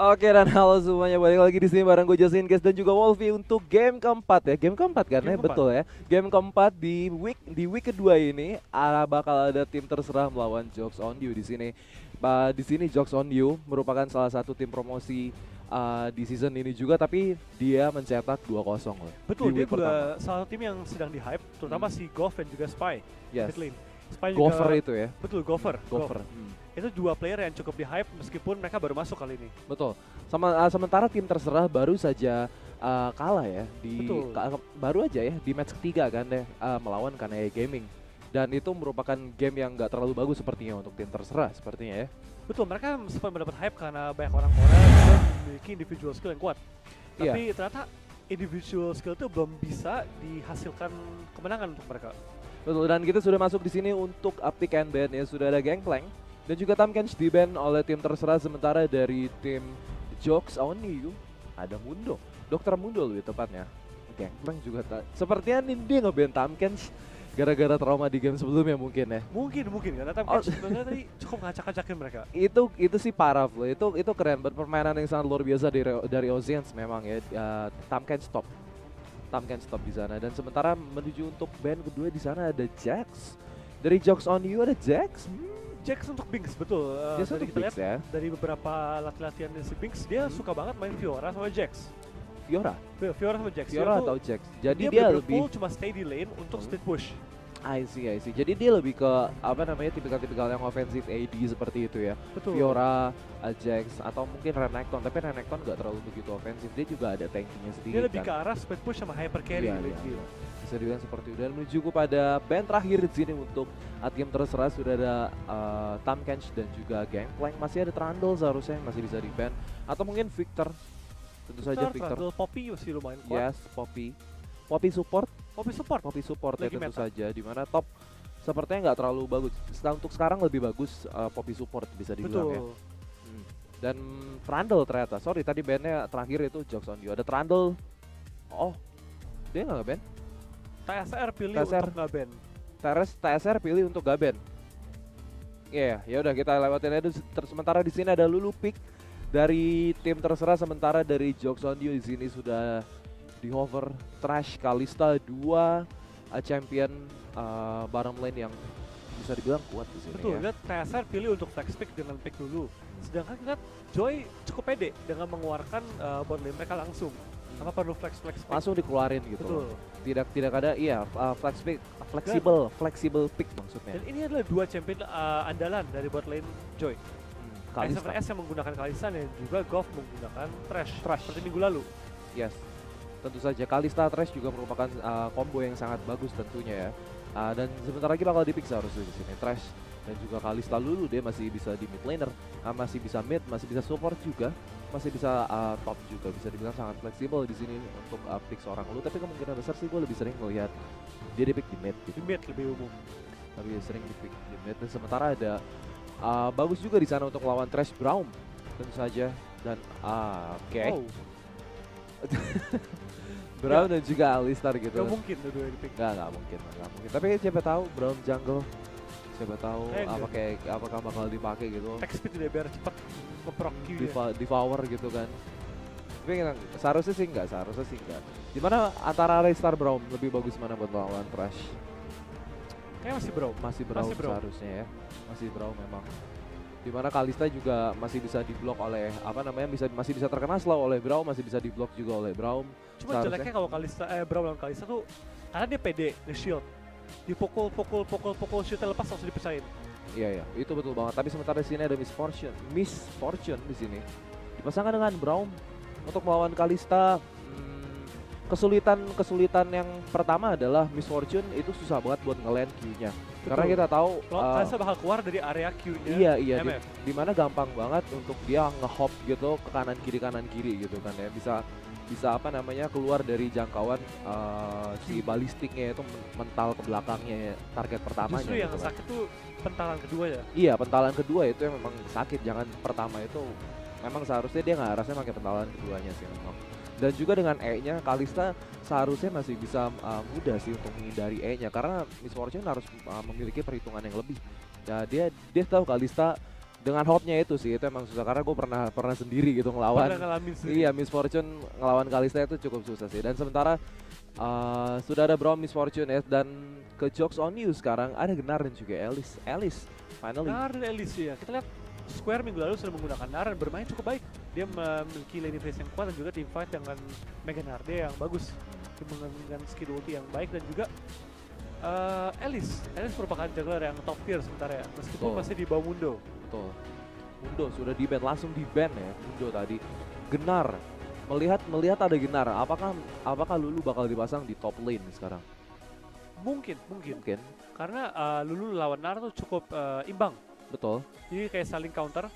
Oke, dan halo semuanya, balik lagi di sini bareng gue Jayce, guys, dan juga Wolfy untuk game keempat ya. Game keempat karena game keempat. Betul ya. Game keempat di week kedua ini bakal ada tim terserah melawan Jokes On You di sini. Di sini Jokes On You merupakan salah satu tim promosi di season ini juga, tapi dia mencetak 2-0 loh. Betul, dia juga salah satu tim yang sedang di hype, terutama si Goff dan juga Spy. Yes. Spy juga, Gopher itu ya? Betul, Gopher. Itu dua player yang cukup di hype meskipun mereka baru masuk kali ini. Betul, sementara tim terserah baru saja kalah ya, baru aja ya di match ketiga kan deh, melawan KNE Gaming. Dan itu merupakan game yang gak terlalu bagus sepertinya untuk tim terserah sepertinya ya. Betul, mereka sempat mendapat hype karena banyak orang Korea yang memiliki individual skill yang kuat. Tapi ternyata individual skill itu belum bisa dihasilkan kemenangan untuk mereka. Betul, dan kita sudah masuk di sini untuk pick and ban ya. Sudah ada Gangplank dan juga Tahm Kench di ban oleh tim terserah, sementara dari tim Jokes On You ada Mundo. Dokter Mundo lebih tepatnya. Gangplank juga sepertinya dia nge-ban Tahm Kench gara-gara trauma di game sebelumnya mungkin ya. Mungkin karena sebenarnya tadi cukup ngacak-ngacakin mereka. Itu sih parah loh. Itu keren, permainan yang sangat luar biasa dari Ozians memang ya. Tahm Kench stop di sana, dan sementara menuju untuk band kedua di sana ada Jax. Dari Jokes On You ada Jax. Jax untuk Binks, betul. Jax untuk Binks ya. Dari beberapa latihan dari si Binks, dia suka banget main Fiora sama Jax. Fiora atau Jax. Jadi dia lebih cuma stay di lane untuk split push. I see. Jadi dia lebih ke apa namanya, tipikal-tipikal yang offensive AD seperti itu ya. Betul. Fiora, Jax, atau mungkin Renekton. Tapi Renekton nggak terlalu begitu offensive. Dia juga ada tankinya sedikit. Dia lebih ke arah split push sama hyper carry. Iya. Bisa dibilang seperti itu. Dan menuju pada band terakhir di sini untuk tim terserah sudah ada Tahm Kench dan juga Gangplank. Masih ada Trundle seharusnya yang masih bisa di band, atau mungkin Victor. Tentu saja Victor. Poppy masih lumayan kuat. Yes, Poppy. Poppy support ya tentu saja, dimana top sepertinya nggak terlalu bagus. Untuk sekarang lebih bagus Poppy support bisa dibilang ya. Dan Trundle ternyata, sorry tadi bandnya terakhir itu Jokes On You. Ada Trundle, oh dia nggak nge-ban? TSR pilih untuk nge-ban. TSR pilih untuk nge-ban. Iya, ya udah kita lewatin aja. Sementara di sini ada Lulu pick dari tim terserah, sementara dari Jokes On You di sini sudah di hover Thresh, Kalista, dua champion bottom lane yang bisa dibilang kuat di sini. Betul, lihat ya. TSR pilih untuk flex pick dengan pick dulu. Sedangkan lihat Joy cukup pede dengan mengeluarkan bot lane mereka langsung. Apa perlu flex pick? Langsung dikeluarin gitu. Betul. Tidak ada flex pick, flexible pick maksudnya. Dan ini adalah dua champion andalan dari bot lane Joy. I7S yang menggunakan Kalista dan juga Goff menggunakan Thresh seperti minggu lalu. Yes, tentu saja Kalista Thresh juga merupakan combo yang sangat bagus tentunya ya. Dan sebentar lagi bakal dipick harusnya di sini Thresh dan juga Kalista. Lulu dia masih bisa di mid laner, masih bisa mid, masih bisa support juga, masih bisa top juga. Bisa dibilang sangat fleksibel di sini untuk pick seorang Lulu. Tapi kemungkinan besar sih gue lebih sering melihat dia dipick di mid. Gitu. Di mid lebih umum. Tapi sering dipick di mid. Dan sementara ada bagus juga di sana untuk lawan Thresh Braum tentu saja, dan Braum dan juga Alistar gitu. Gak mungkin dua dipick. Gak mungkin. Tapi siapa tahu Braum jungle, siapa tahu apakah bakal dipakai gitu. Expect dia biar cepat keprok Q ya. Devour gitu kan. Tapi seharusnya sih enggak. Dimana antara Alistar Braum lebih bagus mana buat lawan Thresh? Kayaknya masih Braum seharusnya ya. Masih Braum memang. Dimana Kalista juga masih bisa diblok oleh masih bisa terkena slow oleh Braum, masih bisa diblok juga oleh Braum. Cuma jeleknya kalau Braum lawan Kalista tuh karena dia pede nge-shield. Dipukul shield lepas langsung dipecahin. Iya, itu betul banget. Tapi sementara di sini ada Miss Fortune di sini. Dipasangkan dengan Braum untuk melawan Kalista. Kesulitan yang pertama adalah Miss Fortune itu susah banget buat nge-land Q-nya. Karena kita tahu Kalista bakal keluar dari area Q-nya. Iya, dimana gampang banget untuk dia nge-hop gitu ke kanan kiri gitu kan ya. Bisa keluar dari jangkauan si balistiknya itu mental ke belakangnya target pertamanya. Justru yang gitu sakit kan. Tuh pentalan kedua ya. Iya, pentalan kedua itu yang memang sakit. Jangan pertama itu memang seharusnya dia nggak harusnya pakai pentalan keduanya sih memang. Dan juga dengan E-nya, Kalista seharusnya masih bisa mudah sih untuk menghindari E-nya. Karena Miss Fortune harus memiliki perhitungan yang lebih. Nah, dia tahu Kalista dengan hope-nya itu sih, itu emang susah karena gue pernah sendiri gitu ngelawan. Iya, Miss Fortune ngelawan Kalista itu cukup susah sih. Dan sementara sudah ada Braum, Miss Fortune ya, dan ke Jokes On You sekarang ada Gnar dan juga Elise finally. Gnar dan Elise ya, kita lihat Square minggu lalu sudah menggunakan Gnar dan bermain cukup baik. Dia memiliki lane phase yang kuat dan juga teamfight dengan Mega Gnar dia yang bagus. Dia menggunakan skill ulti yang baik dan juga Elise merupakan jungler yang top tier sementara ya, meskipun masih di bawah Mundo. Betul, Mundo sudah di ban, langsung di ban ya Mundo tadi. Gnar, melihat ada Gnar, apakah Lulu bakal dipasang di top lane sekarang? Mungkin. Karena Lulu lawan Gnar tuh cukup imbang. Betul. Jadi kayak saling counter.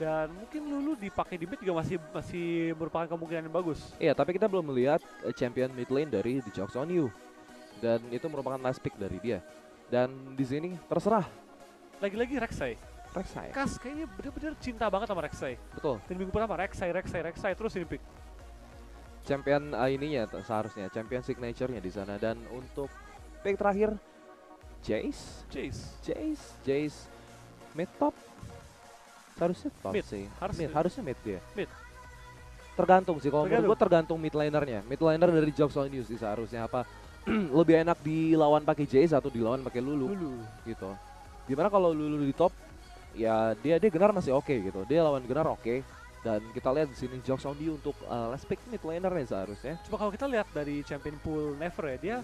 Dan mungkin Lulu dipakai di mid juga masih merupakan kemungkinan yang bagus. Iya, tapi kita belum melihat champion mid lane dari The Jokes On You. Dan itu merupakan last pick dari dia. Dan di sini terserah. Lagi-lagi Rek'Sai. Kas kayaknya benar-benar cinta banget sama Rek'Sai. Betul. Dan minggu pertama Rek'Sai terus ini pick. Champion ininya seharusnya, champion signature-nya di sana. Dan untuk pick terakhir Jayce mid top. Seharusnya top mid sih. Harusnya mid dia. Mid. Tergantung sih, kalau menurut gue tergantung mid lanernya. Mid laner dari Jokes On You sih seharusnya apa? Lebih enak dilawan pakai Jayce atau dilawan pakai Lulu gitu. Gimana kalau Lulu di top? Ya dia Gnar masih oke gitu. Dia lawan Gnar oke. Dan kita lihat di sini Jokes On You untuk last pick mid laner nih seharusnya. Coba kalau kita lihat dari champion pool Never ya, dia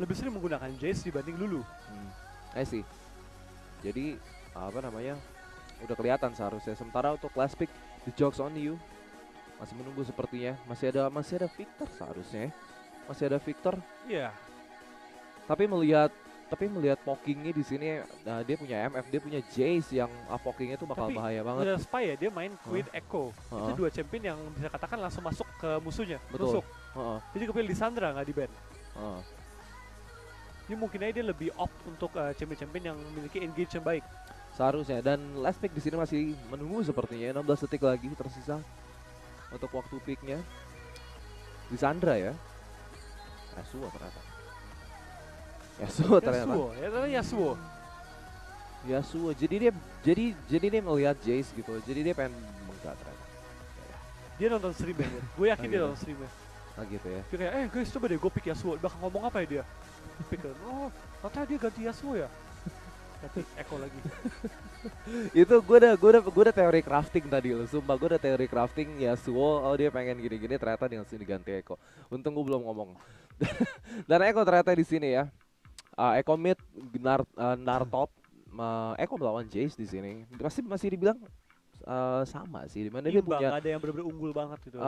lebih sering menggunakan Jayce dibanding Lulu. I see. Jadi apa namanya? Udah kelihatan seharusnya. Sementara untuk last pick The Jokes On You masih menunggu sepertinya. Masih ada Victor seharusnya. Iya. Tapi melihat pokingnya di sini, nah dia punya MF, dia punya Jayce yang pokingnya tuh bakal bahaya banget. Tapi Spy ya, dia main Queen Ekko. Itu dua champion yang bisa katakan langsung masuk ke musuhnya. Betul. Jadi kepilih Lisandra nggak di ban. Ini mungkin aja dia lebih opt untuk champion-champion yang memiliki engage yang baik. Seharusnya. Dan last pick di sini masih menunggu sepertinya. 16 detik lagi tersisa untuk waktu picknya. Lisandra ya. Yasuo ternyata. Yasuo. Jadi dia melihat Jayce gitu. Jadi dia pengen mengkat ternyata. Dia nonton streaming. Gue yakin dia nonton streaming. Nah gitu ya. Dia kayak, guys coba deh gue pick Yasuo. Bakal ngomong apa ya dia? Pikir, katanya dia ganti Yasuo ya. Tapi Ekko lagi. Itu gue udah teori crafting tadi loh, sumpah gue udah teori crafting Yasuo, dia pengen gini-gini ternyata dengan sini ganti Ekko. Untung gue belum ngomong. Dan Ekko ternyata di sini ya. Ekko mid, Gnar top, Ekko melawan Jayce di sini. Masih dibilang sama sih, dimana dia punya ada yang bener-bener unggul banget gitu.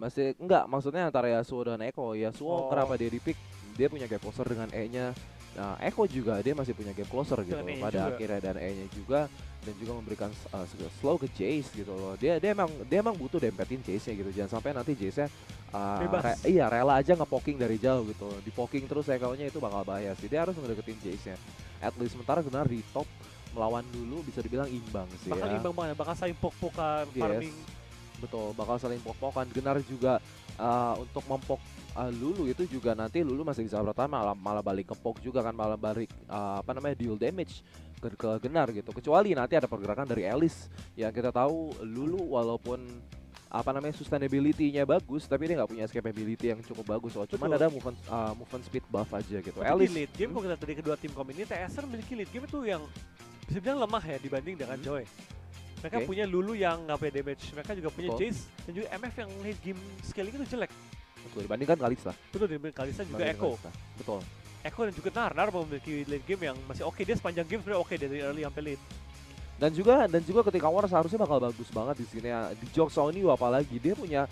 Masih enggak, maksudnya antara Yasuo dan Ekko. Yasuo kenapa dia di pick? Dia punya gap closer dengan E-nya. Nah, Ekko juga dia masih punya game closer gitu loh, pada akhirnya dan E-nya juga memberikan slow ke Jayce gitu loh. Dia emang butuh dempetin Jayce-nya gitu. Jangan sampai nanti Jayce-nya rela aja ngepoking dari jauh gitu. Dipoking terus Ekko-nya itu bakal bahaya sih. Dia harus ngedeketin Jayce-nya. At least sementara Gnar di top melawan dulu bisa dibilang imbang sih. Bakal imbang banget, bakal saling pok-pokan farming. Betul, bakal saling pok-pokan. Gnar juga untuk mempok Lulu itu juga nanti Lulu masih bisa bertahan, malah balik kepok juga kan, malah balik deal damage ke Gnar gitu. Kecuali nanti ada pergerakan dari Elise yang kita tahu Lulu walaupun sustainability-nya bagus tapi dia nggak punya escapability yang cukup bagus. Cuma ada movement speed buff aja gitu. Elise lead game kalau kita tadi kedua tim kom ini TSR memiliki lead game itu yang bisa bilang lemah ya dibanding dengan Joy. Mereka punya Lulu yang nggak punya damage, mereka juga punya Jayce dan juga MF yang lead game scaling itu jelek. Betul, dibandingkan Kalista. Betul, dibandingkan Kalista juga Ekko. Betul. Ekko dan juga Gnar memiliki late game yang masih oke. Dia sepanjang game sebenarnya oke dari early sampai late. Dan juga ketika war seharusnya bakal bagus banget di sini. Di Jokes On You apalagi dia punya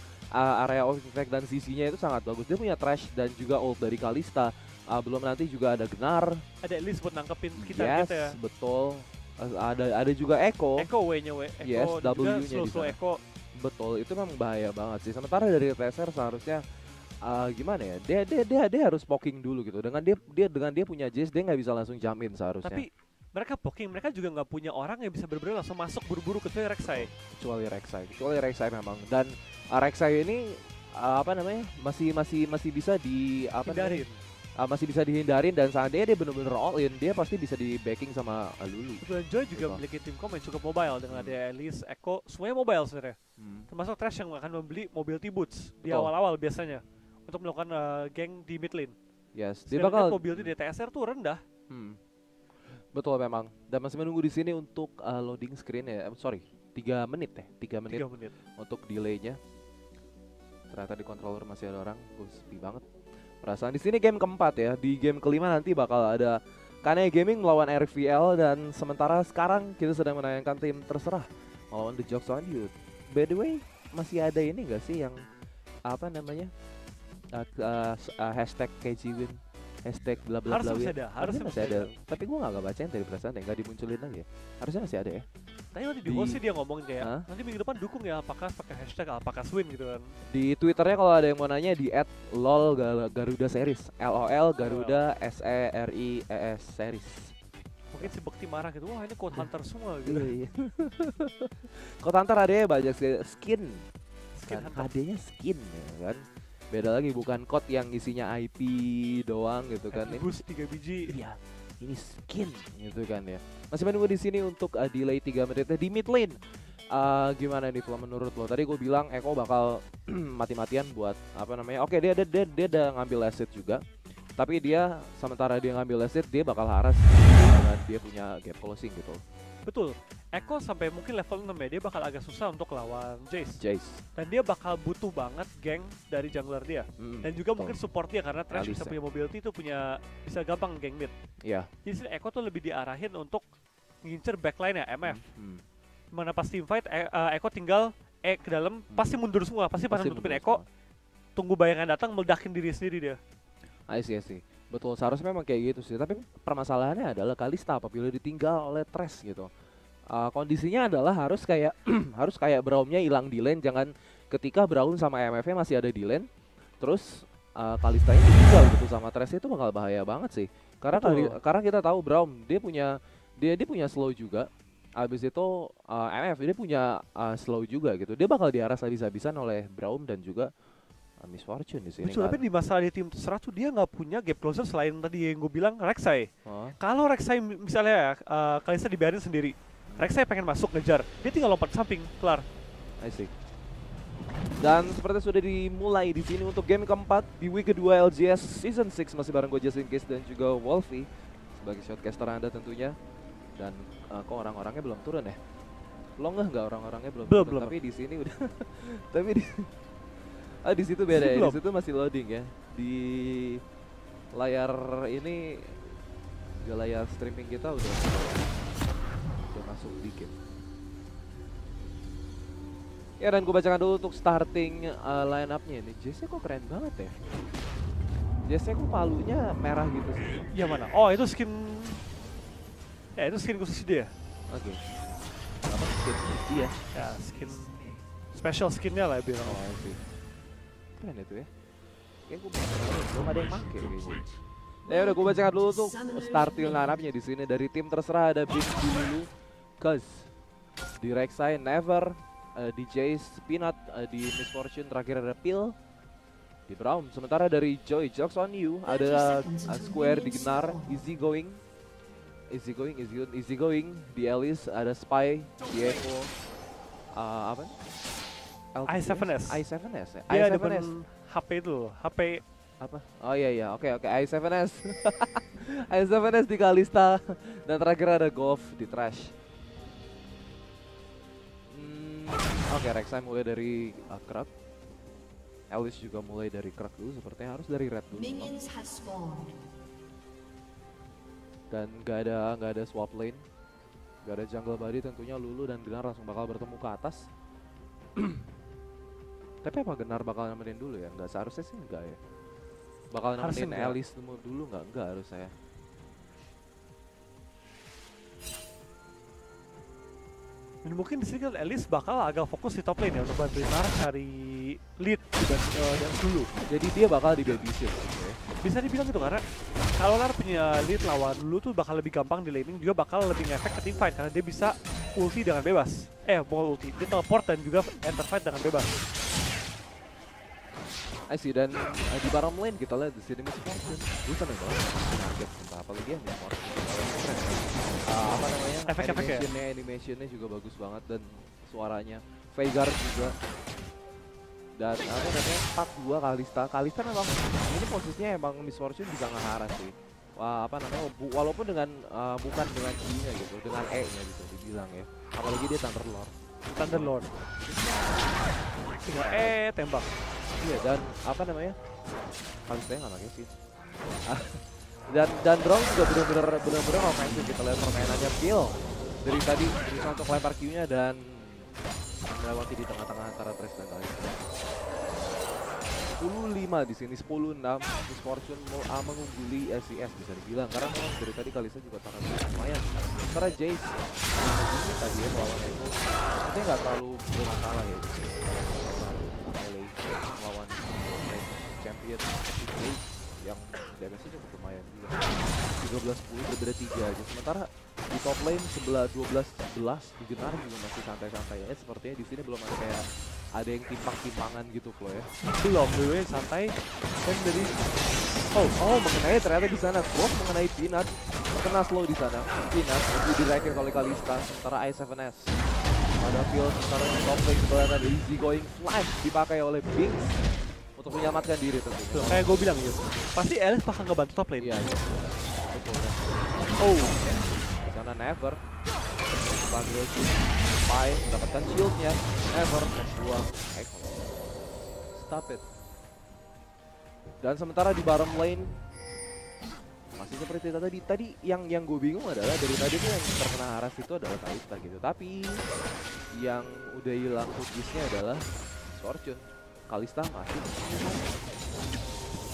area of effect dan CC-nya itu sangat bagus. Dia punya Thresh dan juga ult dari Kalista. Belum nanti juga ada Gnar. Ada Elise buat nangkepin kita gitu ya. Yes, betul. Ada juga Ekko. Ekko W-nya W. Yes, W-nya di sana. Betul, itu memang bahaya banget sih. Sementara dari TSR seharusnya gimana ya? Dia harus poking dulu gitu. Dengan dia punya Jayce, dia nggak bisa langsung jamin seharusnya. Tapi mereka poking, mereka juga nggak punya orang yang bisa bener-bener langsung masuk buru-buru kecuali Rek'Sai. Kecuali Rek'Sai memang. Dan Rek'Sai ini masih bisa di masih bisa dihindarin, dan seandainya dia bener-bener all in, dia pasti bisa di backing sama Lulu. Joy juga memiliki tim komen cukup mobile dengan ada Elise, Ekko, semuanya mobile sebenarnya. Termasuk Thresh yang akan membeli mobil T-Boots di awal-awal biasanya untuk melakukan geng di mid lane. Yes, dia bakal mobilnya di TSR tuh rendah. Betul memang. Dan masih menunggu di sini untuk loading screen ya. Sorry, 3 menit untuk delaynya. Ternyata di controller masih ada orang. Gue sepi banget. Perasaan di sini game keempat ya. Di game kelima nanti bakal ada KNE Gaming melawan RVL, dan sementara sekarang kita sedang menayangkan tim terserah melawan The Jokes On You. By the way, masih ada ini gak sih yang apa namanya hashtag KGWin, hashtag bla bla bla. Harusnya masih ada. Tapi gue gak bacain dari perasaan ya, gak dimunculin lagi ya. Harusnya masih ada ya. Tadi waktu di host sih dia ngomong kayak nanti minggu depan dukung ya, apakah pakai hashtag apakah swin gitu kan. Di Twitternya kalau ada yang mau nanya di @lolgarudaseries, LOL GarudaSeries. Mungkin si Bekti marah gitu, wah ini Code Hunter semua gitu. Iya. Code Hunter adanya banyak skin kan? Adanya skin ya kan. Beda lagi, bukan code yang isinya IP doang gitu kan. Ini boost 3 biji. Iya, ini skin gitu kan ya. Masih menunggu di sini untuk delay 3 menitnya di mid lane. Gimana nih kalau menurut lo? Tadi gue bilang Ekko bakal mati-matian buat apa namanya? Oke, dia udah ngambil asset juga. Tapi dia sementara dia ngambil asset, dia bakal haras karena dia punya gap closing gitu. Betul. Ekko sampai mungkin level 6 ya, dia bakal agak susah untuk lawan Jayce. Dan dia bakal butuh banget geng dari jungler dia. Dan juga mungkin support dia karena Thresh bisa punya mobility, itu punya bisa gampang geng mid. Jadi Ekko tuh lebih diarahin untuk ngincer backline ya, MF. Mana pas team fight Ekko tinggal ke dalam, pasti mundur semua, pasti nutupin Ekko. Tunggu bayangan datang, meledakin diri sendiri dia. I see. Betul, seharusnya memang kayak gitu sih. Tapi permasalahannya adalah Kalista apabila ditinggal oleh Thresh gitu. Kondisinya adalah harus kayak Braumnya hilang di lane, jangan ketika Braum sama MF-nya masih ada di lane, terus Kalistanya ditinggal gitu sama Thresh, itu bakal bahaya banget sih. Karena kita tahu Braum dia punya slow juga. Abis itu MF dia punya slow juga gitu. Dia bakal diaras habis-habisan oleh Braum dan juga Miss Fortune di sini. Tapi di masalah di tim terserah tuh dia nggak punya gap closer selain tadi yang gue bilang Rek'Sai. Kalau Rek'Sai misalnya Kalista dibiarin sendiri, Rek'Sai pengen masuk ngejar, dia tinggal lompat samping, kelar. I see. Dan seperti sudah dimulai di sini untuk game keempat di week kedua LGS Season 6, masih bareng gue Jayce dan juga Wolfy sebagai shotcaster Anda tentunya. Dan kok orang-orangnya belum turun ya? Lo nggak orang-orangnya belum turun. Tapi di sini udah. Tapi di situ beda ya, di situ masih loading ya. Di layar ini, di layar streaming kita udah masuk dikit. Ya, dan gue bacakan dulu untuk starting line up-nya ini. Jayce kok keren banget ya. Jayce kok palunya merah gitu sih. Ya mana? Oh, itu skin. Ya, itu skin khusus dia. Oke. Apa skin dia? Ya, skin special skinnya lah ya bilang. Oh, sih. Keren itu ya. Kayaknya gue belum ada yang pake kayaknya. Ya udah, gue bacakan dulu tuh starting line-up-nya di sini. Dari tim terserah ada Binks, Lulu, Cuz, di Rek'Sai, Never, di Jayce, Peanut, di Miss Fortune, terakhir ada Peel, di Braum. Sementara dari Jokes On You ada Square, di Gnar, Easy Going, di Elise ada Spy, di Ekko, apa? I7S. I7S ya? Dia depan HP itu, HP apa? Oh iya, oke, I7S. I7S di Kalista, dan terakhir ada Goff di Thresh. Oke, Rek'Sai mulai dari Krug. Elise juga mulai dari Krug dulu, sepertinya harus dari Red dulu. Dan gak ada swap lane, gak ada jungle body, tentunya Lulu dan Gnar langsung bakal bertemu ke atas. Tapi apa Gnar bakal nemenin dulu ya? Nggak seharusnya sih enggak ya. Bakal nemenin Elise dulu nggak harus saya. Dan mungkin di sini Elise bakal agak fokus di top lane ya untuk bantu Gnar cari lead dan dulu. Jadi dia bakal di babysit. Bisa dibilang gitu karena kalau Gnar punya lead lawan dulu tuh bakal lebih gampang di laning, juga bakal lebih ngefek ke team fight karena dia bisa ulti dengan bebas. Dia teleport dan juga enter fight dengan bebas. Nice, dan di bottom lane kita lihat di sini Miss Fortune. Gue seneng banget. Target entah apa lagi ya Miss Fortune. Apa namanya? Animationnya juga bagus banget dan suaranya. Veigar juga. Dan apa namanya? 4-2 Kalista. Kalista memang ini posisinya emang Miss Fortune juga ngeharas sih. Wah, apa namanya? Walaupun dengan bukan dengan G-nya gitu, dengan E-nya gitu dibilang ya. Apalagi dia Thunderlord. Thunderlord. Tinggal tembak. Iya, dan apa namanya? Kalistanya nggak pakai sih. Dan Braum juga bener-bener offensive. Kita lihat permainannya Peel dari tadi berusaha untuk lempar Q-nya dan melewati di tengah-tengah antara Thresh dan Kalista. 10-5 di sini, 10-6 Miss Fortune mengungguli I7S bisa dibilang karena memang dari tadi Kalista juga tangan lumayan. Karena Jayce tadi ya lawan Ekko, dia nggak terlalu bermasalah ya. Lawan champion yang damage-nya cukup lumayan juga. 13-10 berbeda 3 aja. Sementara di top lane 12-11 di Gnar juga masih santai-santai ya. Sepertinya di sini belum ada kayak ada yang timpang-timpangan gitu loh ya. Belum, gue santai. Dan dari mengenai ternyata di sana Goff mengenai Peanut, kena slow di sana. Peanut itu direkin oleh Kalista sementara I7S. Ada Peel sementara di top lane sebelah ada Easy Going flash dipakai oleh Binks untuk menyelamatkan diri tentunya. Kayak gue bilang ya, pasti Elise bakal ngebantu top lane. Iya. Karena Never panggil Spy mendapatkan shieldnya. Never kedua Ekko. Stop it. Dan sementara di bottom lane masih seperti tadi yang gue bingung adalah dari tadi tuh yang terkena haras itu adalah Kalista gitu, tapi yang udah hilang cookiesnya adalah Fortune. Kalista masih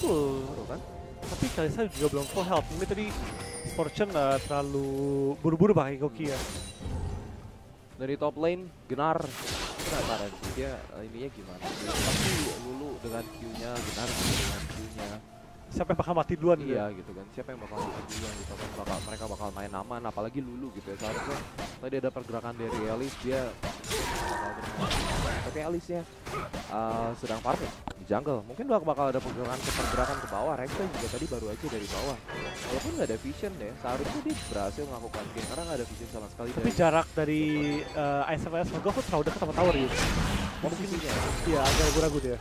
betul kan, tapi Kalista juga belum full health. Ini tadi Fortune terlalu buru-buru pakai cookie ya. Dari top lane Gnar penasaran sih dia ininya gimana, tapi Lulu dengan Q-nya, Gnar dengan Q-nya, siapa yang bakal mati duluan gitu kan, siapa yang bakal mati duluan gitu kan, mereka bakal main aman apalagi Lulu gitu ya. Seharusnya tadi ada pergerakan dari Elise, dia tapi Elise nya sedang farming di jungle, mungkin bakal ada pergerakan ke bawah. Rek'Sai juga tadi baru aja dari bawah walaupun nggak ada vision deh, seharusnya dia berhasil melakukan game karena nggak ada vision sama sekali, tapi dari jarak dari I7S ke Goff terlalu dekat sama tower gitu posisinya ya, agak ragu-ragu dia.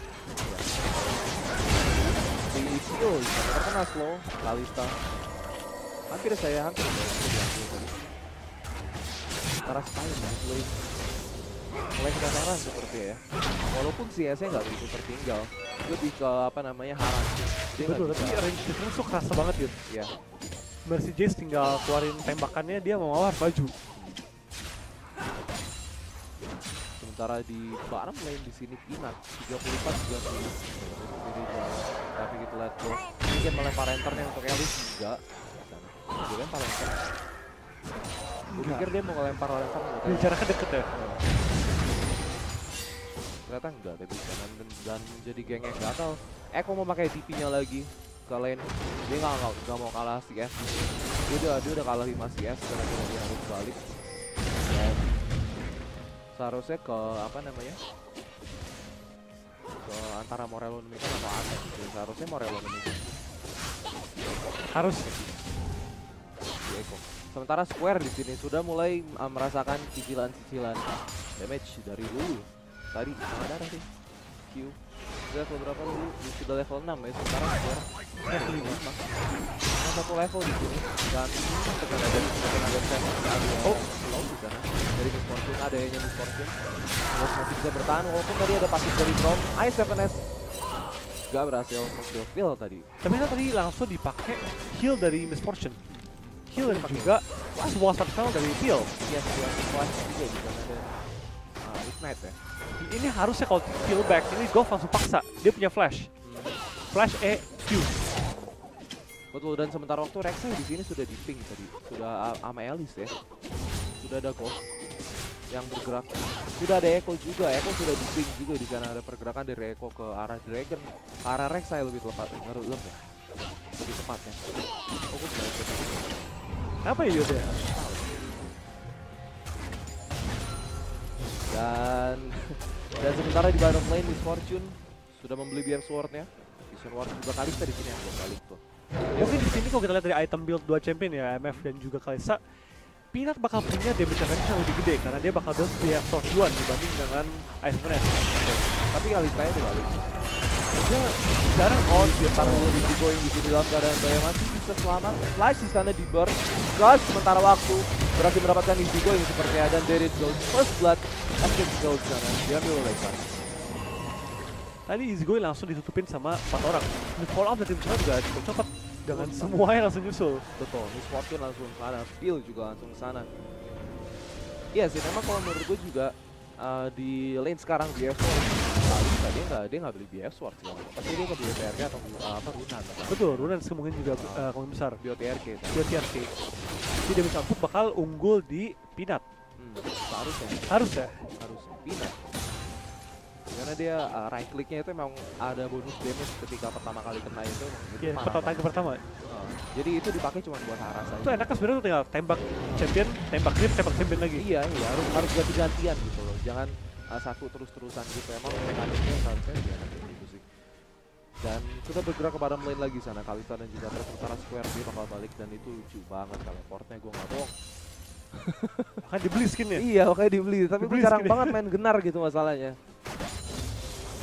Terkena slow, Kalista hampir saya antara Spy dan Alistar mulai kedatangan seperti ya, walaupun si CS nggak begitu tertinggal, lebih ke apa namanya haram betul, tapi range difference tuh kerasa banget gitu ya. Mercy Jayce tinggal keluarin tembakannya, dia mau ngawar baju. Sementara di bottom lane di sini Peanut 34-30. Tapi kita lihat Goff mungkin melempar enternya untuk Elise juga. Dia lempar enter. Gue pikir dia mau ngelempar enter. Jaraknya deket ya? Ternyata enggak, tapi dan menjadi geng yang gatal. Ekko mau pakai TP-nya lagi ke lane. Dia nggak mau kalah CS. Dia udah kalah 5 CS karena dia harus balik. Dan seharusnya ke apa namanya? Antara Morello Indonesia atau Aset gitu. Seharusnya Morello Indonesia harus di Ekko. Sementara Square di sini sudah mulai merasakan cicilan-cicilan damage dari Lulu. Tadi sama darah sih Q sudah beberapa dulu, sudah level 6 ya. Sementara Square level 5 satu level di sini. Dan terkena dari di sana dari Miss Fortune, adanya Miss Fortune masih bisa bertahan walaupun tadi ada pasif dari Braum. I7S gak berhasil untuk heal tadi, tapi itu tadi langsung dipakai heal dari Miss Fortune, heal dan juga sebuah start dari Peel. Iya, flash juga di sana ada ignite ya. Ini harusnya kalau heal back ini Goff langsung paksa, dia punya flash EQ betul. Dan sementara waktu Rek'Sai di sini sudah di ping tadi, sudah sama Elise ya, sudah ada Goff yang bergerak, sudah ada Ekko juga. Ekko sudah di ping juga di sana, ada pergerakan dari Ekko ke arah Dragon, arah Rek'Sai lebih tepat, lebih tepatnya. Apa ya Yoda? Dan sementara di bottom lane Miss Fortune Sudah membeli biar sword-nya. Vision Ward juga Kalista di sini yang belum balik tuh. Mungkin di sini kalau kita lihat dari item build 2 champion ya, MF dan juga Kalista, Pilar bakal punya damage range yang lebih gede karena dia bakal build biar sword duluan dibanding dengan I7S. Tapi Kalista-nya dibalik. Dia jarang on, dia taruh Easy Going gitu dalam keadaan daya mati bisa selamat. Flash di sana di burn, Gosh sementara waktu berhasil mendapatkan Easy Going seperti ada dari Gold First Blood, akhir Gold sana, dia ambil lebar. Tadi Easy Going langsung ditutupin sama 4 orang. Di follow up dari tim China juga cukup cepat dengan semuanya langsung nyusul. Betul, Miss Fortune langsung ke sana, Peel juga langsung ke sana. Iya sih, memang kalau menurut gue juga di lane sekarang di F4 dia nggak beli BF Sword sih, pasti dia nggak beli BTRK atau apa Runan. Betul, Runan kemungkinan juga kemungkinan besar. BTRK. Jadi damage output bakal unggul di Peanut. Harusnya Peanut. Karena dia right clicknya itu memang ada bonus damage ketika pertama kali kena itu. Iya, pertama. Jadi itu dipakai cuma buat haras aja. Itu enaknya sebenarnya tuh tinggal tembak champion, tembak grip, tembak champion lagi. Iya, harus ganti-gantian gitu loh, jangan satu terus-terusan gitu. Emang mekaniknya seharusnya dia akan gitu sih. Dan kita bergerak ke bottom lane lagi sana. Kalista dan juga terutara Square dia bakal balik dan itu lucu banget teleportnya, gue nggak bohong. Makanya dibeli skinnya? Iya, makanya dibeli. Tapi gue jarang banget main Gnar gitu masalahnya.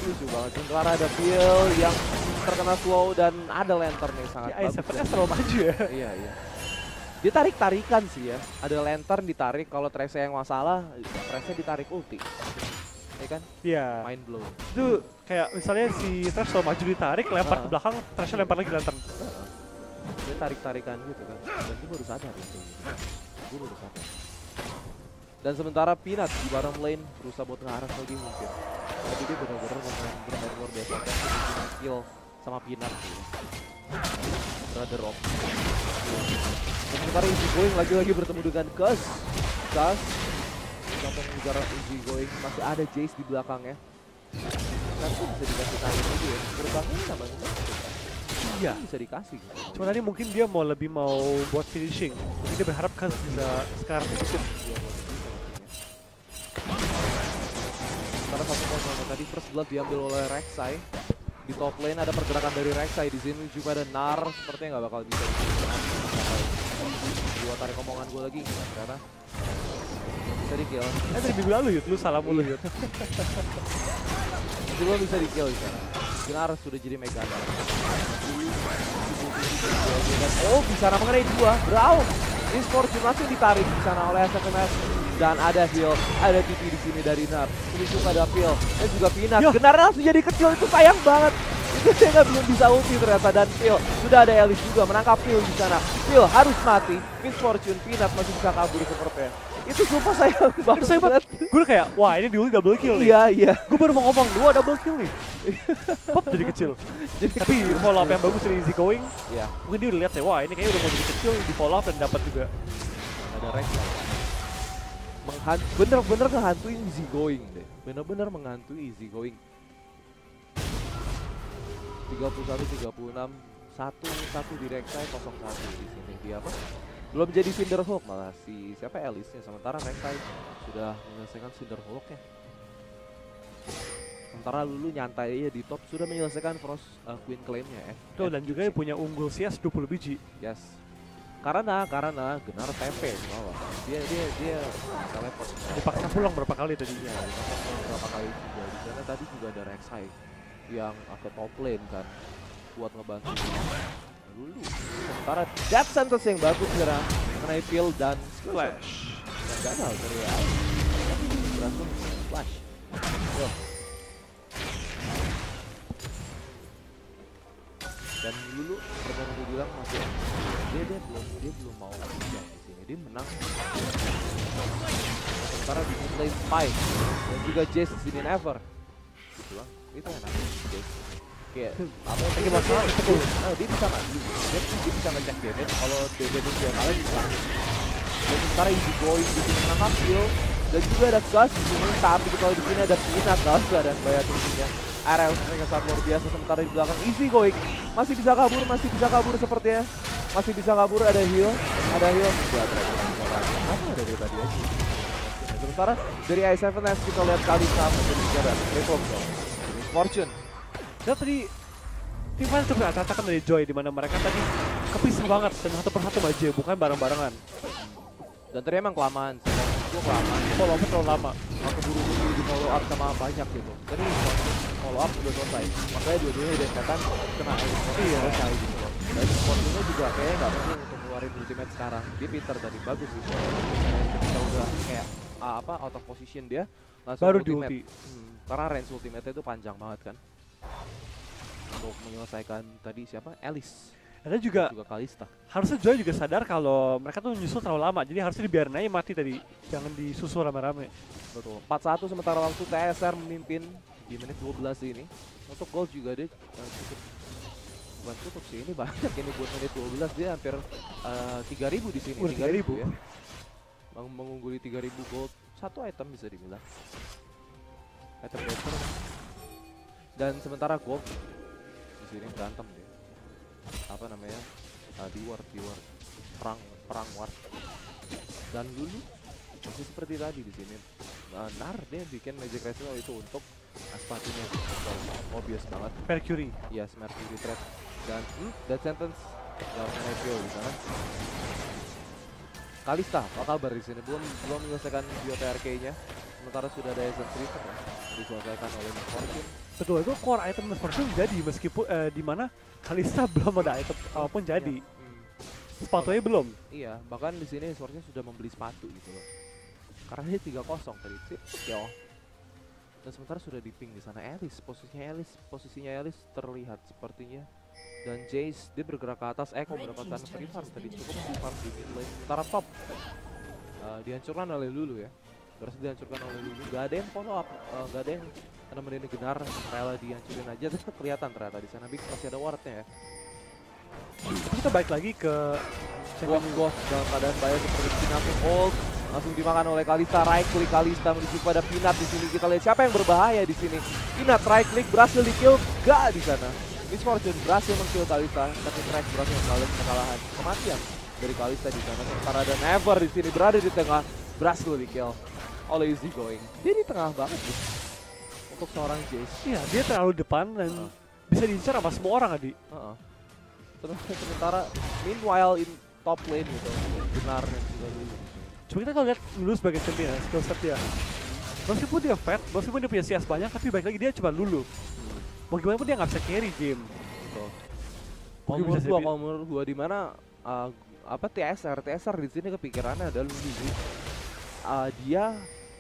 Lucu banget. Sementara ada Peel yang terkena slow dan ada lantern yang sangat bagus. Ya, I7S terlalu maju ya. Iya. Dia tarik-tarikan sih ya. Ada lantern ditarik, kalau Thresh yang masalah, Thresh ditarik ulti. Ya kan? Iya. Mind blow. Itu kayak misalnya si Thresh selalu maju ditarik, lempar ke belakang, Thresh lempar lagi lantern. Dia tarik-tarikan gitu kan. Dan dia baru sadar gitu. Dan sementara Peanut di bottom lane berusaha buat ngearah lagi mungkin. Tapi dia benar-benar luar biasa dengan skill sama Peanut gitu. Brother of. Sementara Easy Going lagi-lagi bertemu dengan Gus. Sampai mengejar Easy Going, masih ada Jayce di belakangnya. Nanti bisa dikasih tarik lagi ya, berbangin sama kita. Iya, bisa dikasih. Cuma tadi mungkin dia lebih mau buat finishing. Jadi dia berharap Gus bisa sekarang sedikit. Karena satu poin tadi first blood diambil oleh Rek'Sai. Di top lane ada pergerakan dari Rek'Sai di sini juga ada Gnar, sepertinya nggak bakal bisa. Gua tarik omongan gue lagi karena bisa di kill. Tadi minggu lalu Yud, lu salah mulu Yud. Cuma bisa di kill sekarang. Gnar sudah jadi mega. Oh, di sana mengenai dua, Braum. Miss Fortune langsung ditarik di sana oleh I7S. Dan ada heal, ada TP di sini dari Gnar. Ini juga ada Peel, dan juga Peanut. Gnar langsung jadi kecil, itu sayang banget. Itu dia nggak belum bisa ulti ternyata. Dan Peel, sudah ada Elise juga menangkap Peel di sana. Peel harus mati, Miss Fortune, Peanut masih bisa kabur sepertinya. Itu sumpah sayang banget. Gue kayak, wah ini diulti double kill nih. Iya. Gue baru mau ngomong, dua double kill nih. Pop jadi kecil. Tapi follow up yang bagus dari Easy Going. Mungkin dia udah lihat ya, wah ini kayaknya udah mau jadi kecil, di follow up dan dapat juga. Ada rank bener-bener menghantui Easy Going deh. Bener-bener menghantui Easy Going. 31-36, 1-1 di Rek'Sai, 0-1 di sini. Dia apa? Belum jadi Cinderhook malah si siapa Elise-nya. Sementara Rek'Sai sudah menyelesaikan Cinderhook-nya. Sementara Lulu nyantai aja di top sudah menyelesaikan Frost Queen Claim-nya. Tuh, dan juga punya unggul CS 20 biji. Yes. Karena Gnar TP malah. Dia teleport. Dipaksa pulang berapa kali tadi? Ya, berapa kali juga. Di sana tadi juga ada Rek'Sai yang ke top lane kan buat ngebantu Lulu. Sementara Death Sentence yang bagus sekarang mengenai Peel dan Flash. Dan gagal dari Alistar. Langsung Flash. Dan Lulu pertama gue bilang masih dia belum mau kerja di sini, dia menang. Sementara di mid lane Spy dan juga Jayce di sini Never gitu lah, itu enak Jayce kayak apa lagi masalah itu. Nah, dia bisa ngecek damage kalau damage dia kalah bisa. Sementara Easy Going di sini menang Peel dan juga ada Gus di sini, tapi kalau di sini ada Peanut Gus ada banyak timnya. Area mereka sangat luar biasa, sementara di belakang Easy Going masih bisa kabur sepertinya. Masih bisa kabur, ada heal. Ada dari tadi aja. Sementara dari I7S kita lihat Kalista menjadi jarak, Reform Fortune. Dan tadi T5 itu berantakan dari Joy, dimana mereka tadi kepisah banget dan satu persatu aja, bukan bareng-barengan. Dan tadi emang kelamaan, gue kelamaan, follow-up terlalu lama. Aku buru-buru di follow-up sama banyak gitu. Jadi follow-up udah selesai, makanya dua-duanya udah setan, kena air, selesai gitu loh. Dan Fortune juga kayaknya nggak perlu untuk ngeluarin ultimate sekarang. Dia pinter tadi, bagus gitu. Ketika udah kayak out of position dia, langsung baru ultimate. Karena range ultimate-nya itu panjang banget kan. Untuk menyelesaikan tadi siapa? Elise. Ada juga Kalista. Harusnya Joy juga sadar kalau mereka tuh nyusul terlalu lama, jadi harusnya dibiarin aja mati tadi, jangan disusul rame-rame. Betul. 4-1 sementara waktu TSR memimpin di menit 12 ini. Untuk gol juga dia cukup sih, ini banyak ini buat menit 12, dia hampir 3.000 di sini. 3.000 ya. Mengungguli 3.000 gold, satu item bisa dibilang. Item better. Dan sementara Goff di sini berantem dia. Apa namanya? Di ward. Perang ward. Dan Lulu masih seperti tadi di sini. Gnar dia bikin magic rescue itu untuk aspatinya. Obvious banget. Mercury. Yes, Mercury trap. Dan that sentence dalam rescue di sana. Kalista, apa kabar di sini? Belum menyelesaikan BOTRK-nya. Sementara sudah ada Essence Reaper diselesaikan oleh Miss Fortune. Betul, itu core item Miss Fortune jadi meskipun di mana Kalista belum ada item apapun jadi. Sepatunya belum. Iya, bahkan di sini Miss Fortune sudah membeli sepatu gitu loh. Karena dia 3-0 tadi. Yo. Dan sementara sudah di ping di sana Elise, posisinya Elise terlihat sepertinya. Dan Jayce dia bergerak ke atas, Ekko mendapatkan free farm tadi, cukup free farm di mid lane. Sementara top dihancurkan oleh Lulu ya. Terus dihancurkan oleh Lulu, gak ada yang follow up, gak ada yang nemenin Gnar, rela dihancurin aja. Terus kelihatan ternyata di sana Binks masih ada wardnya ya. Kita balik lagi ke Goff dalam keadaan bahaya seperti Dynamic Ult, langsung dimakan oleh Kalista. Right click Kalista menuju pada Pinat. Di sini kita lihat siapa yang berbahaya di sini. Pinat right click berhasil di kill, gak di sana. Miss Fortune berhasil meng-kill Kalista, tapi Thresh berhasil mengalami kematian dari Kalista di sana. Sementara ada Never di sini berada di tengah, berhasil di kill oleh Easy Going. Dia di tengah banget gitu. Untuk seorang Jayce. Iya, dia terlalu depan dan bisa diincar sama semua orang tadi. Sementara meanwhile in top lane gitu, Gnar dan juga Lulu. Cuma kita kalau lihat Lulu sebagai champion ya, skill set dia. Meskipun dia fat, meskipun dia punya CS banyak, tapi baik lagi dia cuma Lulu. Mau gimana pun dia nggak bisa carry game. Kalau menurut gua di mana TSR di sini kepikirannya ada Lulu. Dia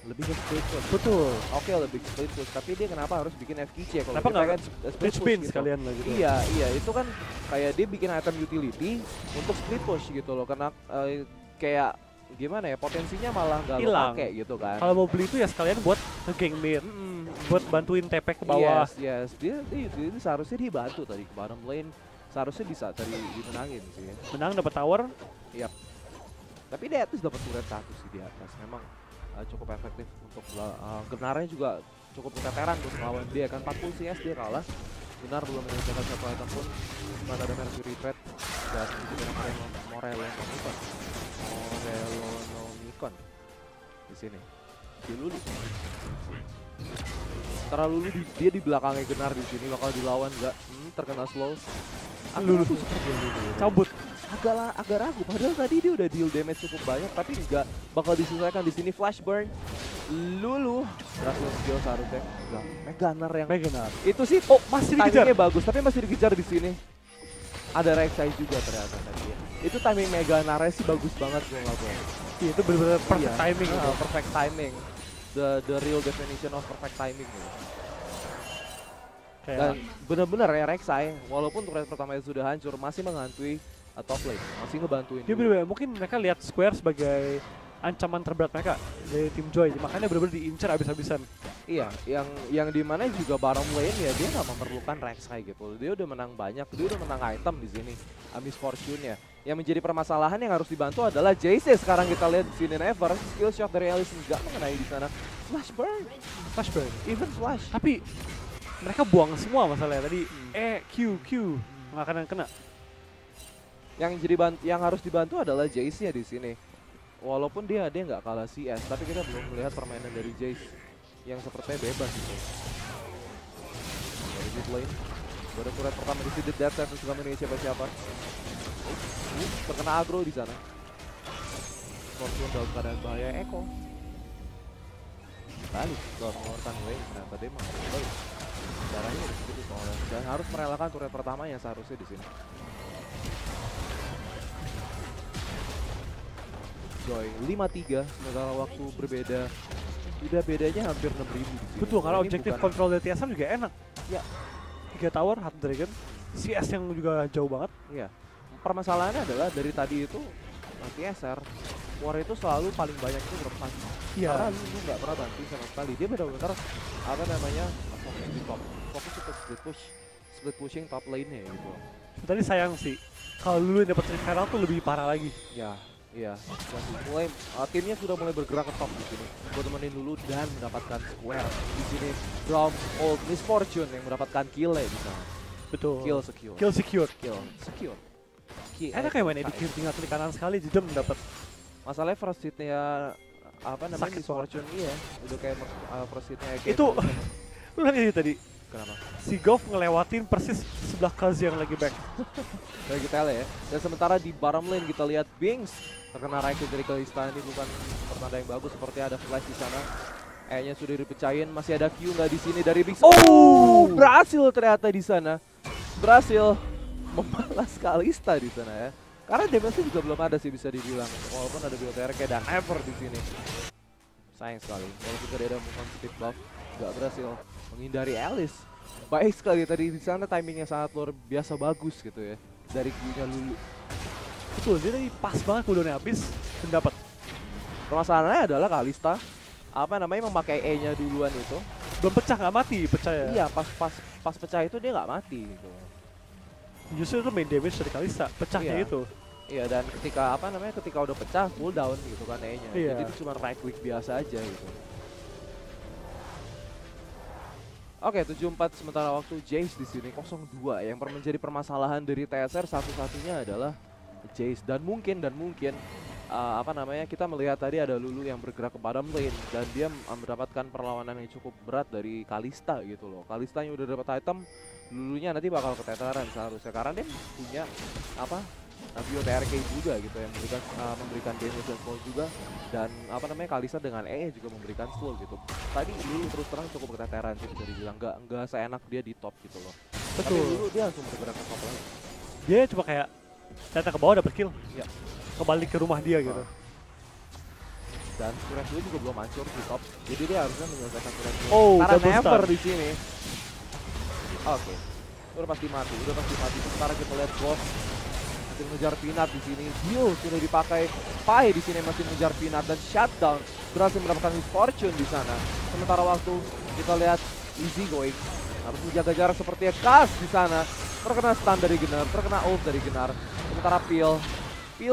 lebih ke split push. Betul. Oke, lebih ke split push, tapi dia kenapa harus bikin FQC kalau dia kan split push gitu. Kalian lah gitu. Iya, itu kan kayak dia bikin item utility untuk split push gitu loh. Karena kayak gimana ya, potensinya malah nggak pakai gitu kan. Kalau mau beli itu ya sekalian buat nge-gank mid, buat bantuin TP ke bawah. Yes. Dia seharusnya dibantu tadi ke bottom lane, seharusnya bisa tadi dimenangin sih. Menang dapat tower. Iya. Yep. Tapi dia at least dapat turret 1 sih di atas. Memang cukup efektif untuk Gnarnya juga cukup keteteran untuk lawan dia kan 40 CS dia kalah. Gnar belum menyelesaikan satu item pun. Mana ada Mercury Threat dan Morello Nomicon di sini. Di Lulu. Sementara Lulu dia di belakangnya Gnar di sini bakal dilawan enggak? Terkena slow. Lulu cabut. Agak ragu, padahal tadi dia udah deal damage cukup banyak, tapi nggak bakal diselesaikan di sini. Flash burn, Lulu berhasil skill seharusnya. Gnar yang itu sih, masih timingnya bagus, tapi masih dikejar di sini. Ada Rek'Sai juga ternyata tadi. Ya. Itu timing Gnar-nya sih bagus banget, gue nggak bohong. Iya, itu benar-benar perfect timing. Perfect timing, the real definition of perfect timing. Gitu. Dan benar-benar ya Rek'Sai, walaupun turret pertamanya sudah hancur, masih menghantui top lane, masih ngebantuin. Dia bener-bener mungkin mereka lihat Square sebagai ancaman terberat mereka dari tim Joy, makanya bener-bener diincar abis-abisan. Iya, yang dimana juga bottom lane ya dia nggak memerlukan Rek'Sai gitu. Dia udah menang banyak, dia udah menang item di sini. Miss Fortune ya. Yang menjadi permasalahan yang harus dibantu adalah Jayce. Sekarang kita lihat di sini Never skill shot dari Elise nggak mengenai di sana. Flash burn, even flash. Tapi mereka buang semua masalahnya tadi. Q nggak akan kena. Yang harus dibantu adalah Jayce ya di sini. Walaupun dia nggak kalah CS, tapi kita belum melihat permainan dari Jayce yang sepertinya bebas gitu. Dari dari mid lane. Baru turret pertama di sudut dead side, terus kami ini siapa-siapa. Terkena agro di sana. Fortune dalam keadaan bahaya. Ekko balik kalau mengeluarkan lane, ternyata dia malah balik. Darahnya udah sedikit soalnya. Dan harus merelakan turret pertamanya seharusnya di sini. Joy 5-3, sementara waktu berbeda. Udah bedanya hampir 6.000 di sini. Betul, karena objektif kontrol dari TSM juga enak. Ya. 3 tower, Hard Dragon, CS yang juga jauh banget. Iya. Permasalahannya adalah dari tadi itu TSR war itu selalu paling banyak itu berdepan. Iya. Karena Lulu nggak pernah bantu sama sekali. Dia benar-benar apa namanya fokus di top, fokus untuk split push, split pushing top lane-nya gitu. Tadi sayang sih, kalau Lulu yang dapat referral tuh lebih parah lagi. Ya. Iya, mulai timnya sudah mulai bergerak ke top di sini. Gue temenin dulu dan mendapatkan Square di sini. Braum, old Miss Fortune yang mendapatkan kill ya di sana. Betul. Kill secure. Kill secure. Kill secure. Enak kayak mainnya di kill tinggal klik kanan sekali jadi mendapat. Masalahnya first hitnya apa namanya Miss Fortune iya. Udah kayak first hitnya. Itu lu lihat tadi. Kenapa? Si Goff ngelewatin persis sebelah Kazi yang lagi back. Lagi tele ya. Dan sementara di bottom lane kita lihat Binks terkena Raikid dari Kalista, ini bukan pertanda yang bagus. Seperti ada flash di sana. E-nya sudah dipecahin, masih ada Q nggak di sini dari Binks. Oh, berhasil ternyata di sana. Berhasil membalas Kalista di sana ya. Karena damage-nya juga belum ada sih bisa dibilang. Walaupun ada BioTRK dan Ever di sini. Sayang sekali. Kalau kita ada sensitive buff nggak berhasil menghindari Elise. Baik sekali tadi di sana, timingnya sangat luar biasa bagus gitu ya dari Q-nya Lulu. Betul, dia tadi pas banget cooldown-nya habis dan dapat. Permasalahannya adalah Kalista apa namanya memakai E-nya duluan itu. Belum pecah, nggak mati pecah ya. Iya, pas pecah itu dia nggak mati gitu. Justru itu main damage dari Kalista, pecahnya iya. Itu. Iya, dan ketika apa namanya ketika udah pecah cooldown gitu kan E-nya. Iya. Jadi itu cuma right click biasa aja gitu. Oke, 74 sementara waktu Jayce di sini 02 yang menjadi permasalahan dari TSR satu-satunya adalah Jayce dan mungkin apa namanya kita melihat tadi ada Lulu yang bergerak ke bottom lane dan dia mendapatkan perlawanan yang cukup berat dari Kalista gitu loh. Kalista yang udah dapat item, Lulunya nanti bakal keteteran seharusnya karena dia punya apa? BioTRK juga gitu yang memberikan damage dan slow juga dan apa namanya Kalista dengan EE juga memberikan slow gitu. Tadi Lulu terus terang cukup keteteran sih bisa dibilang, nggak seenak dia di top gitu loh. Betul. Tapi Lulu dia langsung bergerak ke top lagi. Dia cuma kayak ternyata ke bawah dapet kill. Iya. Kembali ke rumah dia gitu. Dan turret dia juga belum hancur di top. Jadi dia harusnya menyelesaikan turret dia. Oh, karena Never di sini. Oke. Udah pasti mati. Sementara kita lihat Goff mengejar Peanut di sini. Dio sudah dipakai. Spy di sini masih mengejar Peanut dan shutdown berhasil mendapatkan Fortune di sana. Sementara waktu kita lihat Easy Going harus menjaga jarak seperti Kas di sana. Terkena stun dari Gnar, terkena ult dari Gnar. Sementara Peel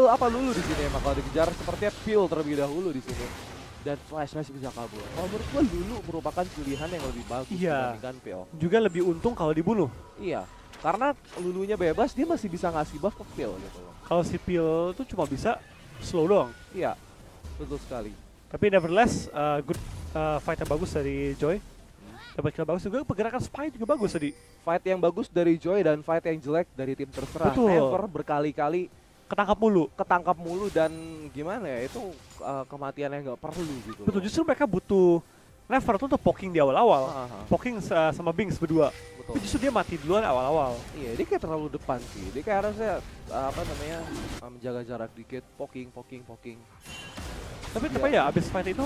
apa Lulu di sini emang kalau dikejar sepertinya Peel terlebih dahulu di sini. Dan Flash masih bisa kabur. Kalau menurut gue Lulu merupakan pilihan yang lebih bagus dibandingkan Peel. Juga lebih untung kalau dibunuh. Iya. Karena Lulunya bebas, dia masih bisa ngasih buff ke Peel gitu loh. Kalau si Peel tuh cuma bisa slow doang. Iya, betul sekali. Tapi nevertheless, good fight yang bagus dari Joy. Dapat kill bagus juga, pergerakan Spy juga bagus tadi. Fight yang bagus dari Joy dan fight yang jelek dari tim terserah. Betul. Never berkali-kali ketangkap mulu dan gimana ya, itu kematian yang nggak perlu gitu. Betul, justru mereka butuh Never tuh untuk poking di awal-awal, poking sama Binks berdua. Betul. Tapi justru dia mati duluan awal-awal. Iya, dia kayak terlalu depan sih. Dia kayak harusnya apa namanya menjaga jarak dikit, poking. Tapi kenapa ya abis fight itu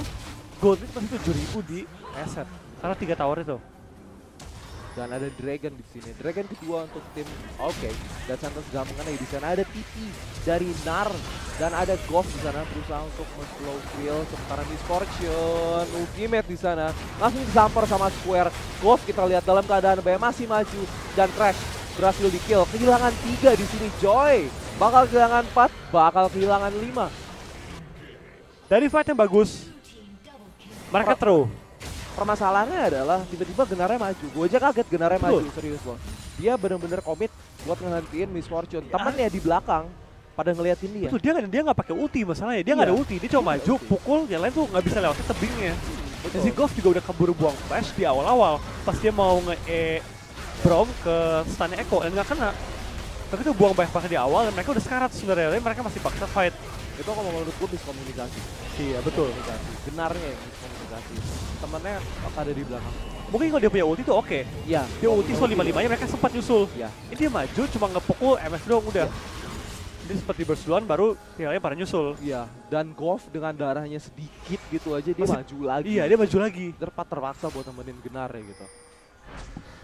gold itu masih 7.000 di asset karena 3 tower itu. Dan ada Dragon di sini. Dragon kedua untuk tim. Oke. Dan santai gampangan di sana ada TP dari Gnar dan ada Goff di sana berusaha untuk slow kill sementara Miss Fortune ultimate di sana langsung disamper sama Square. Goff kita lihat dalam keadaan B masih maju dan Thresh berhasil di kill. Kehilangan 3 di sini Joy. Bakal kehilangan 4, bakal kehilangan 5. Dari fight yang bagus. Mereka throw. Permasalahannya adalah tiba-tiba Gnarnya maju. Gue aja kaget Gnarnya maju, serius loh. Dia bener-bener komit buat ngehentiin Miss Fortune. Temennya di belakang pada ngeliatin dia. Betul, dia nggak pakai ulti masalahnya. Dia nggak ada ulti, dia cuma maju, pukul, yang lain tuh nggak bisa lewatin tebingnya. Dan si Goff juga udah keburu buang flash di awal-awal. Pas dia mau nge-E Braum ke stunnya Ekko dan nggak kena. Tapi itu buang banyak banget di awal dan mereka udah sekarat sebenarnya, mereka masih paksa fight. Itu kalau menurut gue miskomunikasi. Iya betul. Benarnya ya miskomunikasi. Temennya ada di belakang. Mungkin kalau dia punya ulti itu oke. Iya. Dia ulti soal 55-nya mereka sempat nyusul. Iya. Ini dia maju cuma ngepukul MS doang udah. Dia seperti berseluan baru tinggalnya para nyusul. Iya. Dan Goff dengan darahnya sedikit gitu aja dia maju lagi. Iya dia maju lagi. Terpaksa buat temenin Gnar ya gitu.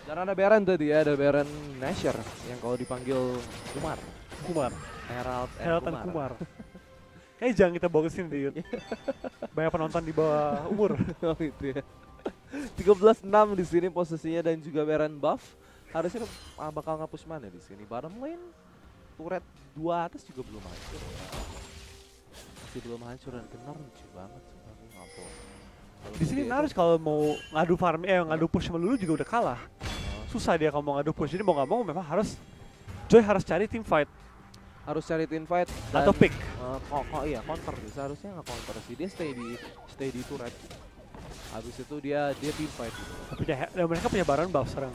Dan ada Baron tadi ya, ada Baron Nashor yang kalau dipanggil Kumar. Kumar. Herald dan Kumar. Kayaknya jangan kita bogesin deh, Yud. Banyak penonton di bawah umur. Oh gitu ya. 13-6 di sini posisinya dan juga Baron buff. Harusnya bakal ngapus mana di sini? Bottom lane, turret 2 atas juga belum hancur. Masih belum hancur dan Gnar lucu banget sebenarnya ngapol. Di sini harus kalau mau ngadu farm, ngadu push sama Lulu juga udah kalah. Susah dia kalau mau ngadu push, jadi mau nggak mau memang harus Joy harus cari team fight, atau pick iya counter sih, seharusnya nggak counter sih, dia stay di turret, habis itu dia team fight gitu. Tapi mereka punya Baron buff serang,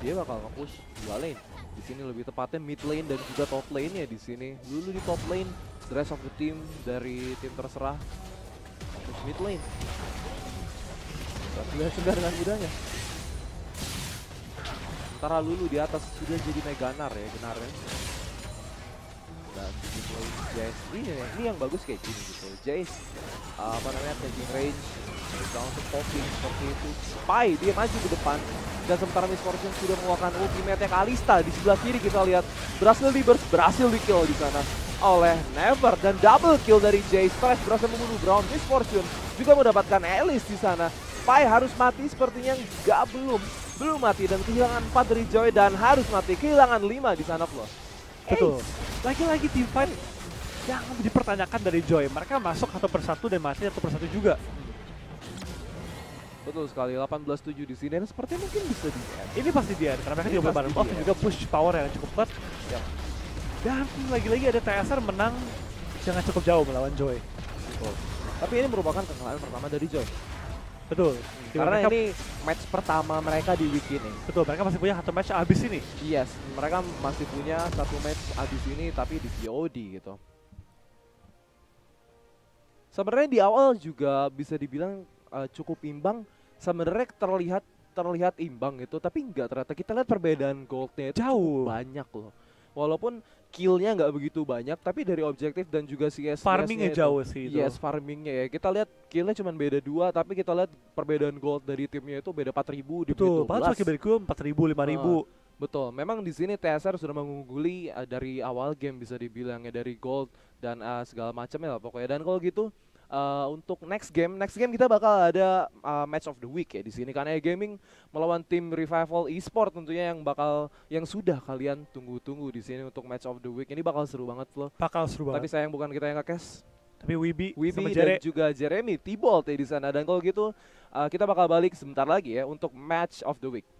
dia bakal nge-push dua lane di sini, lebih tepatnya mid lane dan juga top lane nya di sini. Lulu di top lane, the rest of the team dari tim terserah terus mid lane. Sudah segar dengan mudanya. Sementara Lulu di atas sudah jadi Gnar ya, Dan Jayce ini yang bagus kayak gini gitu. Jayce apa namanya taking range, down to Poppy seperti itu. Spy dia maju ke depan. Dan sementara Miss Fortune sudah mengeluarkan ultimate-nya Kalista di sebelah kiri, kita lihat berhasil di burst, berhasil di kill di sana oleh Never dan double kill dari Jayce. Thresh berhasil membunuh Braum. Miss Fortune juga mendapatkan Elise di sana. Spy harus mati sepertinya, enggak belum mati dan kehilangan 4 dari Joy dan harus mati kehilangan 5 di sana plus. Betul. Lagi-lagi tim fight yang dipertanyakan dari Joy. Mereka masuk satu persatu dan mati satu persatu juga. Betul sekali, 18-7 di sini dan sepertinya mungkin bisa di end. Ini pasti di end, karena mereka juga bareng buff juga push power yang cukup kuat. Yep. Dan lagi-lagi ada TSR menang jangan cukup jauh melawan Joy. Betul. Tapi ini merupakan kekalahan pertama dari Joy. Betul. Karena ini match pertama mereka di week ini. Betul, mereka masih punya satu match abis ini. Yes, mereka masih punya satu match abis ini tapi di VOD gitu. Sebenarnya di awal juga bisa dibilang cukup imbang. Sebenarnya terlihat imbang gitu, tapi enggak, ternyata kita lihat perbedaan goldnya jauh banyak loh. Walaupun killnya nggak begitu banyak, tapi dari objektif dan juga CS farmingnya jauh sih itu. Yes, farmingnya ya. Kita lihat killnya cuma beda 2, tapi kita lihat perbedaan gold dari timnya itu beda 4.000 di Betul, padahal beda 4.000, 5.000. Betul, memang di sini TSR sudah mengungguli dari awal game bisa dibilangnya dari gold dan segala macamnya lah pokoknya. Dan kalau gitu untuk next game kita bakal ada match of the week ya di sini karena KNE Gaming melawan tim Revival Esports tentunya yang sudah kalian tunggu-tunggu di sini untuk match of the week. Ini bakal seru banget loh. Bakal seru banget. Tapi sayang bukan kita yang nge-cast. Tapi Wibi dan juga Jeremy Tibolt ya di sana. Dan kalau gitu kita bakal balik sebentar lagi ya untuk match of the week.